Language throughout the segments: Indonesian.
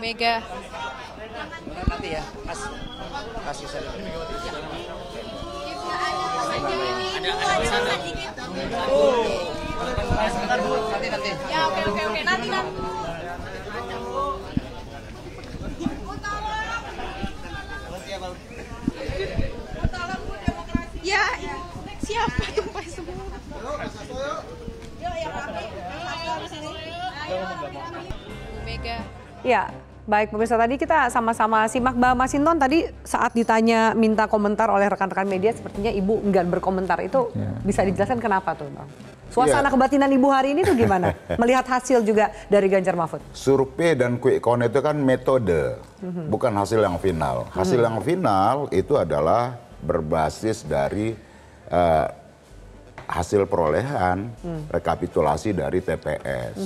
Mega. Nanti ya, kasih saya. Nanti. Ya oke nanti. Ya, siapa tumpah semua? Yuk yang rapi. Bu Mega. Ya. Baik pemirsa, tadi kita sama-sama simak Mbak Masinton tadi saat ditanya minta komentar oleh rekan-rekan media sepertinya Ibu enggan berkomentar itu ya. Bisa dijelaskan kenapa tuh Bang? Suasana ya. Kebatinan Ibu hari ini tuh gimana? Melihat hasil juga dari Ganjar Mahfud. Survei dan quick count itu kan metode, bukan hasil yang final. Hasil yang final itu adalah berbasis dari hasil perolehan, rekapitulasi dari TPS.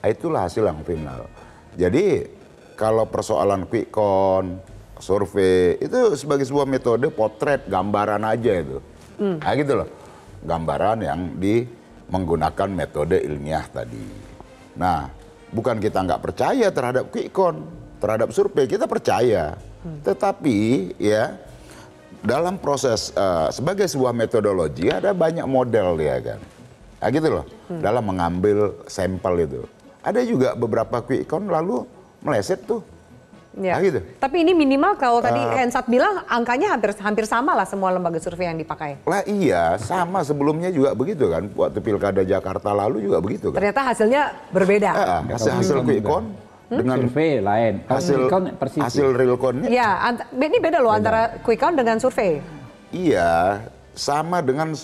Itulah hasil yang final. Jadi kalau persoalan quick count, survei, itu sebagai sebuah metode potret, gambaran aja itu. Nah gitu loh, gambaran yang menggunakan metode ilmiah tadi. Nah, bukan kita nggak percaya terhadap quick count, terhadap survei, kita percaya. Tetapi ya, dalam proses sebagai sebuah metodologi ada banyak model ya kan. Nah gitu loh, dalam mengambil sampel itu. Ada juga beberapa quick count lalu meleset tuh, ya. Nah, gitu. Tapi ini minimal kalau tadi Hensat bilang angkanya hampir sama lah semua lembaga survei yang dipakai. Lah iya, sama sebelumnya juga begitu kan, waktu pilkada Jakarta lalu juga begitu kan. Ternyata hasilnya berbeda. Hasil quick count dengan survei lain, hasil real count-nya. Iya, ini beda loh antara quick count dengan survei. Iya, sama dengan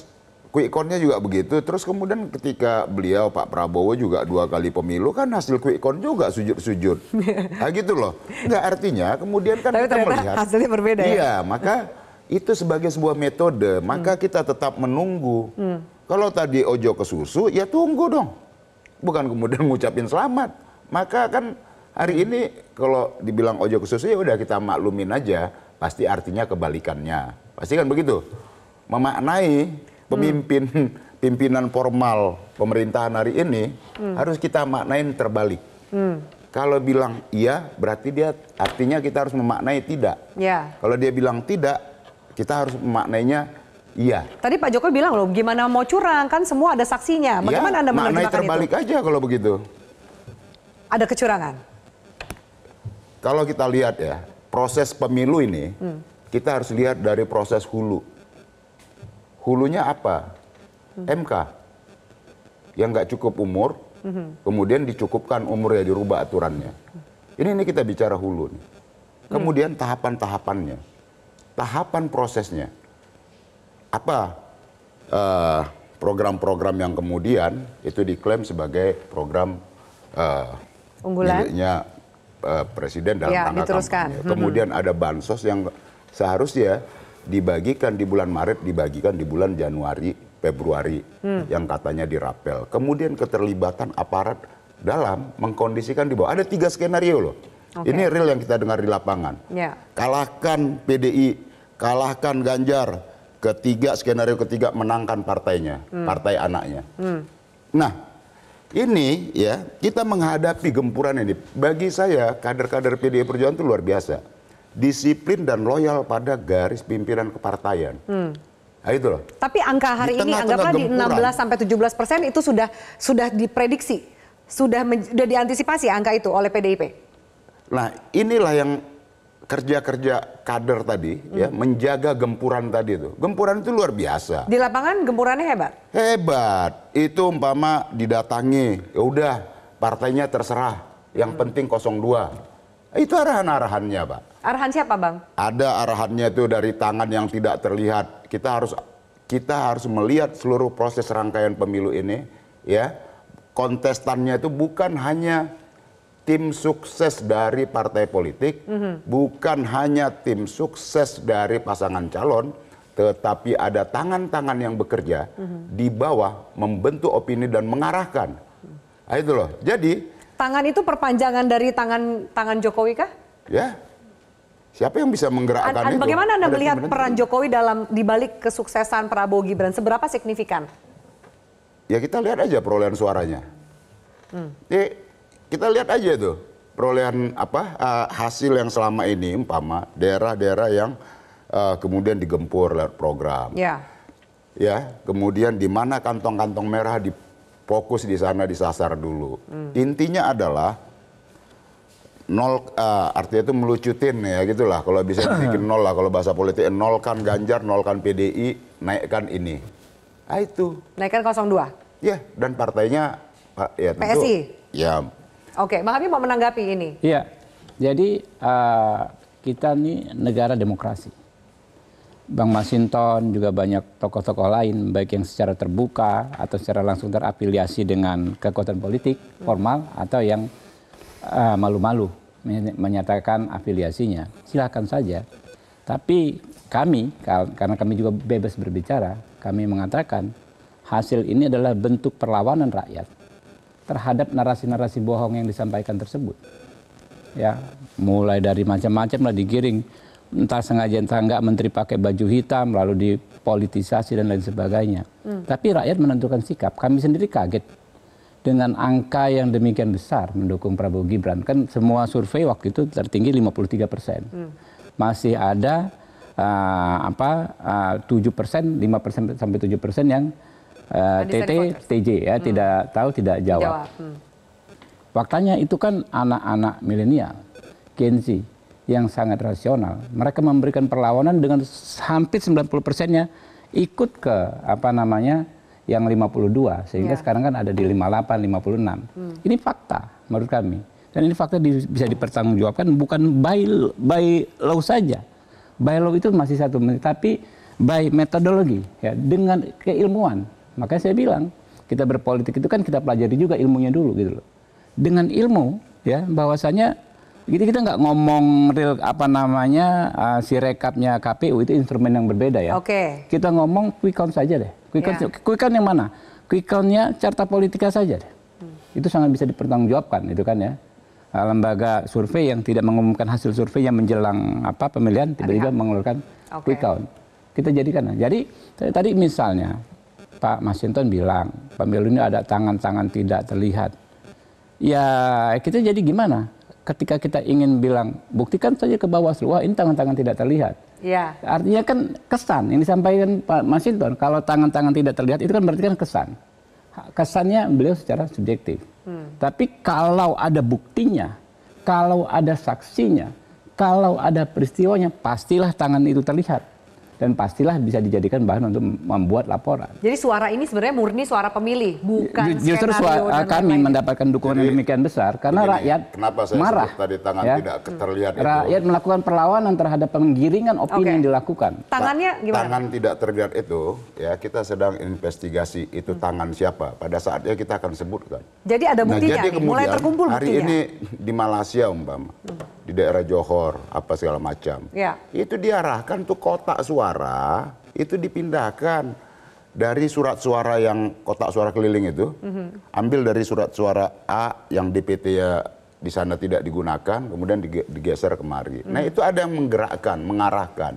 quick count-nya juga begitu. Terus kemudian ketika beliau Pak Prabowo juga 2 kali pemilu kan hasil quick count juga sujud-sujud. Nah gitu loh. Enggak artinya kemudian kan tapi kita melihat hasilnya berbeda ya. Iya, maka itu sebagai sebuah metode, maka kita tetap menunggu. Kalau tadi ojo ke susu, ya tunggu dong. Bukan kemudian ngucapin selamat. Maka kan hari ini kalau dibilang ojo ke susu ya udah kita maklumin aja, pasti artinya kebalikannya. Pasti kan begitu. Memaknai pimpinan formal pemerintahan hari ini harus kita maknain terbalik. Kalau bilang iya berarti dia artinya kita harus memaknai tidak. Ya. Kalau dia bilang tidak, kita harus memaknainya iya. Tadi Pak Jokowi bilang loh, gimana mau curang kan semua ada saksinya. Bagaimana ya, Anda menerjemahkan itu? Terbalik aja kalau begitu. Ada kecurangan. Kalau kita lihat ya, proses pemilu ini kita harus lihat dari proses hulu. Hulunya apa? MK. Yang nggak cukup umur, kemudian dicukupkan umurnya, dirubah aturannya. Ini kita bicara hulu. Nih. Kemudian tahapan-tahapannya. Tahapan prosesnya. Apa program-program yang kemudian itu diklaim sebagai program unggulan miliknya Presiden dalam ya, rangka kampanye. Kemudian ada bansos yang seharusnya dibagikan di bulan Maret, dibagikan di bulan Januari, Februari yang katanya dirapel. Kemudian keterlibatan aparat dalam mengkondisikan di bawah. Ada 3 skenario loh. Okay. Ini real yang kita dengar di lapangan. Yeah. Kalahkan PDI, kalahkan Ganjar. Skenario ketiga menangkan partainya, partai anaknya. Nah, ini ya kita menghadapi gempuran ini. Bagi saya kader-kader PDI Perjuangan itu luar biasa. Disiplin dan loyal pada garis pimpinan kepartaian. Nah, itu loh. Tapi angka hari ini anggaplah di 16–17% itu sudah diprediksi, sudah diantisipasi angka itu oleh PDIP. Nah, inilah yang kerja-kerja kader tadi ya, menjaga gempuran tadi itu. Gempuran itu luar biasa. Di lapangan gempurannya hebat. Hebat. Itu umpama didatangi, ya udah partainya terserah, yang penting 02. Itu arahan-arahannya, Pak. Arahan siapa, Bang? Ada arahannya itu dari tangan yang tidak terlihat. Kita harus melihat seluruh proses rangkaian pemilu ini, ya. Kontestannya itu bukan hanya tim sukses dari partai politik, bukan hanya tim sukses dari pasangan calon, tetapi ada tangan-tangan yang bekerja di bawah membentuk opini dan mengarahkan. Nah, itu loh. Jadi tangan itu perpanjangan dari tangan Jokowi kah? Ya. Siapa yang bisa menggerakkan itu? Bagaimana Anda melihat peran Jokowi dalam dibalik kesuksesan Prabowo Gibran? Seberapa signifikan? Ya kita lihat aja perolehan suaranya. Kita lihat aja tuh. perolehan apa hasil yang selama ini umpama daerah-daerah yang kemudian digempur lewat program. Yeah. Ya, kemudian di mana kantong-kantong merah difokus di sana disasar dulu. Intinya adalah nol, artinya itu melucutin ya gitulah. Kalau bisa bikin nol lah, kalau bahasa politik nolkan Ganjar, nolkan PDI, naikkan ini. Ah itu. Naikkan 02. Ya, dan partainya ya tentu. PSI. Ya. Oke, Bang Habib mau menanggapi ini. Iya. Jadi kita nih negara demokrasi. Bang Masinton juga banyak tokoh-tokoh lain, baik yang secara terbuka atau secara langsung terafiliasi dengan kekuatan politik formal atau yang malu-malu menyatakan afiliasinya, silakan saja. Tapi kami, karena kami juga bebas berbicara, kami mengatakan hasil ini adalah bentuk perlawanan rakyat terhadap narasi-narasi bohong yang disampaikan tersebut. Ya, mulai dari macam-macam lah digiring. Entah sengaja entah enggak menteri pakai baju hitam lalu dipolitisasi dan lain sebagainya. Tapi rakyat menentukan sikap. Kami sendiri kaget dengan angka yang demikian besar mendukung Prabowo Gibran. Kan semua survei waktu itu tertinggi 53%. Masih ada 7%, 5% sampai 7% yang TJ ya tidak tahu tidak jawab. Faktanya itu kan anak-anak milenial, Gen Z, yang sangat rasional. Mereka memberikan perlawanan dengan hampir 90%-nya ikut ke apa namanya yang 52 sehingga sekarang kan ada di 58, 56. Ini fakta menurut kami. Dan ini fakta bisa dipertanggungjawabkan bukan by law saja. By law itu masih satu menit, tapi by metodologi ya, dengan keilmuan. Makanya saya bilang, kita berpolitik itu kan kita pelajari juga ilmunya dulu gitu loh. Dengan ilmu ya bahwasanya jadi kita nggak ngomong real apa namanya si rekapnya KPU itu instrumen yang berbeda ya. Oke. Kita ngomong quick count saja deh. Quick count yang mana? Quick count-nya Carta Politika saja deh. Itu sangat bisa dipertanggungjawabkan itu kan ya. Lembaga survei yang tidak mengumumkan hasil survei yang menjelang apa pemilihan tiba-tiba mengeluarkan quick count. Kita jadikan. Jadi tadi misalnya Pak Masinton bilang pemilu ini ada tangan-tangan tidak terlihat. Ya kita jadi gimana? Ketika kita ingin bilang, buktikan saja ke Bawaslu, wah ini tangan-tangan tidak terlihat. Ya. Artinya kan kesan, ini disampaikan Pak Masinton, kalau tangan-tangan tidak terlihat itu kan berarti kan kesan. Kesannya beliau secara subjektif. Tapi kalau ada buktinya, kalau ada saksinya, kalau ada peristiwanya, pastilah tangan itu terlihat. Dan pastilah bisa dijadikan bahan untuk membuat laporan. Jadi suara ini sebenarnya murni suara pemilih, bukan justru suara kami mendapatkan dukungan yang demikian besar karena rakyat marah. Tadi tangan tidak terlihat rakyat itu melakukan perlawanan terhadap penggiringan opini yang dilakukan. Tangannya gimana? Tangan tidak terlihat itu ya kita sedang investigasi itu tangan siapa. Pada saatnya kita akan sebutkan. Jadi ada buktinya. Nah, jadi kemudian, mulai terkumpul buktinya. Hari ini di Malaysia umpama di daerah Johor apa segala macam. Ya. Itu diarahkan tuh kotak suara. Suara itu dipindahkan dari surat suara yang kotak suara keliling itu, ambil dari surat suara A yang DPT ya di sana tidak digunakan, kemudian digeser kemari. Nah itu ada yang menggerakkan, mengarahkan.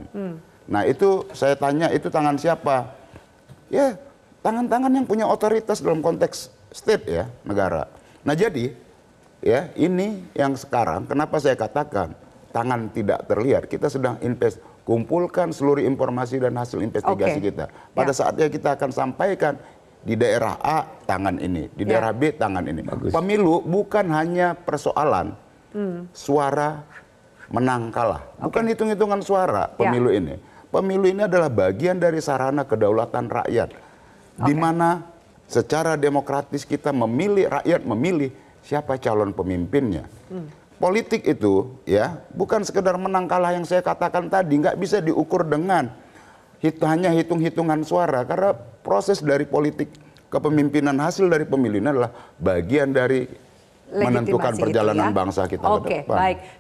Nah itu saya tanya itu tangan siapa? Ya tangan-tangan yang punya otoritas dalam konteks state ya negara. Nah jadi ya ini yang sekarang kenapa saya katakan tangan tidak terlihat kita sedang invest. Kumpulkan seluruh informasi dan hasil investigasi kita. Pada saatnya kita akan sampaikan di daerah A tangan ini, di daerah B tangan ini. Bagus. Pemilu bukan hanya persoalan suara menang kalah. Bukan hitung-hitungan suara pemilu ini. Pemilu ini adalah bagian dari sarana kedaulatan rakyat. Di mana secara demokratis kita memilih, rakyat memilih siapa calon pemimpinnya. Politik itu ya bukan sekedar menang kalah yang saya katakan tadi nggak bisa diukur dengan hanya hitung-hitungan suara karena proses dari politik kepemimpinan hasil dari pemilihan adalah bagian dari menentukan perjalanan bangsa kita ke depan. Oke, baik.